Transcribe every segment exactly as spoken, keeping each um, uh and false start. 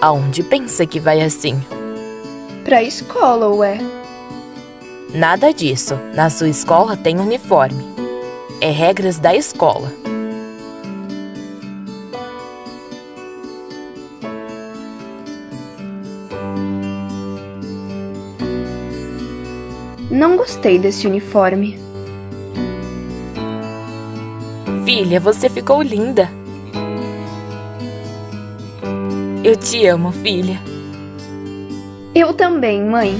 Aonde pensa que vai assim? Pra escola, ué. Nada disso. Na sua escola tem uniforme. É regras da escola. Não gostei desse uniforme. Filha, você ficou linda. Eu te amo, filha. Eu também, mãe.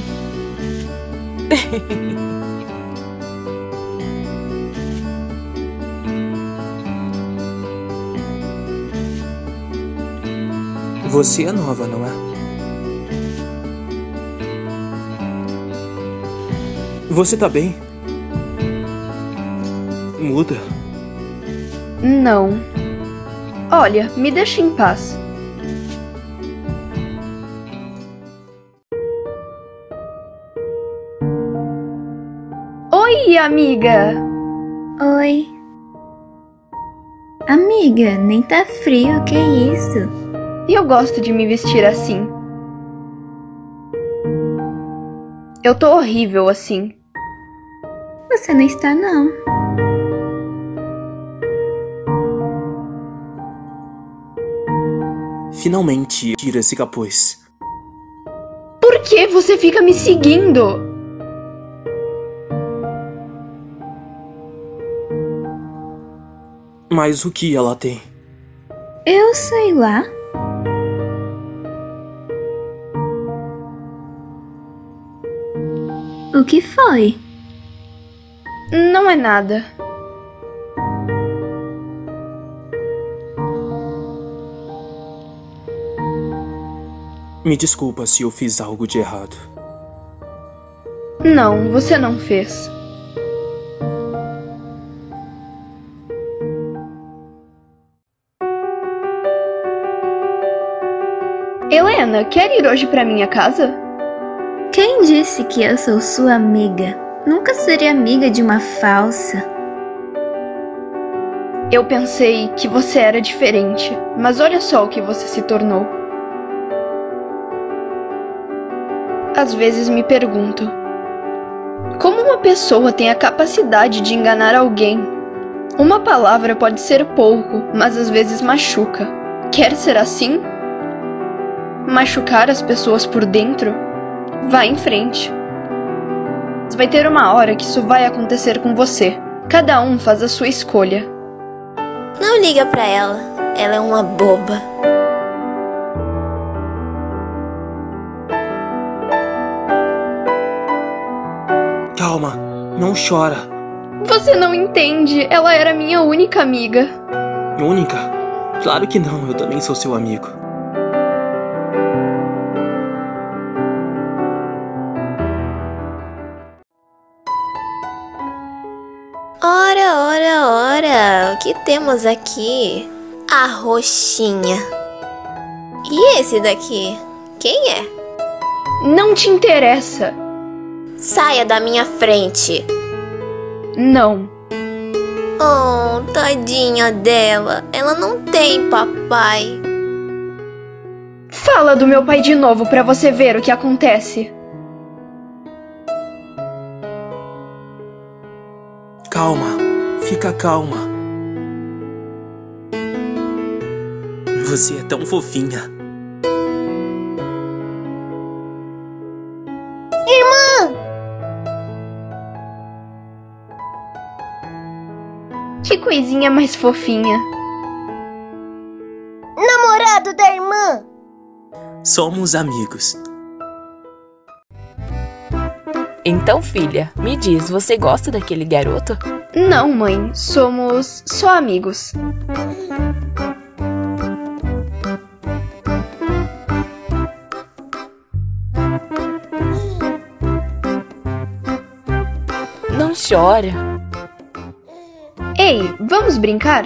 Você é nova, não é? Você tá bem? Muda? Não. Olha, me deixa em paz. Oi, amiga! Oi. Amiga, nem tá frio, que isso? Eu gosto de me vestir assim. Eu tô horrível assim. Você não está, não. Finalmente, tira esse capuz. Por que você fica me seguindo? Mas o que ela tem? Eu sei lá. O que foi? Não é nada. Me desculpa se eu fiz algo de errado. Não, você não fez. Helena, quer ir hoje pra minha casa? Quem disse que eu sou sua amiga? Nunca seria amiga de uma falsa. Eu pensei que você era diferente, mas olha só o que você se tornou. Às vezes me pergunto, como uma pessoa tem a capacidade de enganar alguém? Uma palavra pode ser pouco, mas às vezes machuca. Quer ser assim? Machucar as pessoas por dentro? Vá em frente. Vai ter uma hora que isso vai acontecer com você. Cada um faz a sua escolha. Não liga pra ela. Ela é uma boba. Calma, não chora. Você não entende. Ela era minha única amiga. Única? Claro que não, eu também sou seu amigo. O que temos aqui? A roxinha. E esse daqui? Quem é? Não te interessa. Saia da minha frente. Não. Oh, tadinha dela. Ela não tem papai. Fala do meu pai de novo pra você ver o que acontece. Calma. Fica calma. Você é tão fofinha. Irmã! Que coisinha mais fofinha. Namorado da irmã! Somos amigos. Então, filha, me diz, você gosta daquele garoto? Não, mãe. Somos só amigos. Não chora. Ei, vamos brincar?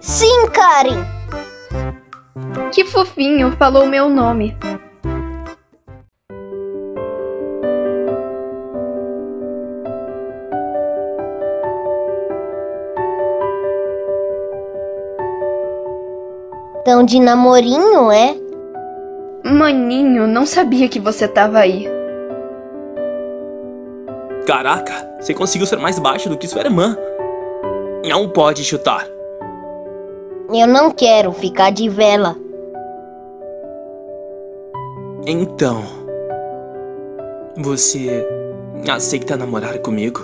Sim, Karen. Que fofinho, falou meu nome. Estão de namorinho, é? Maninho, não sabia que você tava aí. Caraca, você conseguiu ser mais baixo do que sua irmã. Não pode chutar. Eu não quero ficar de vela. Então, você aceita namorar comigo?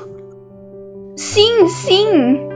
Sim, sim!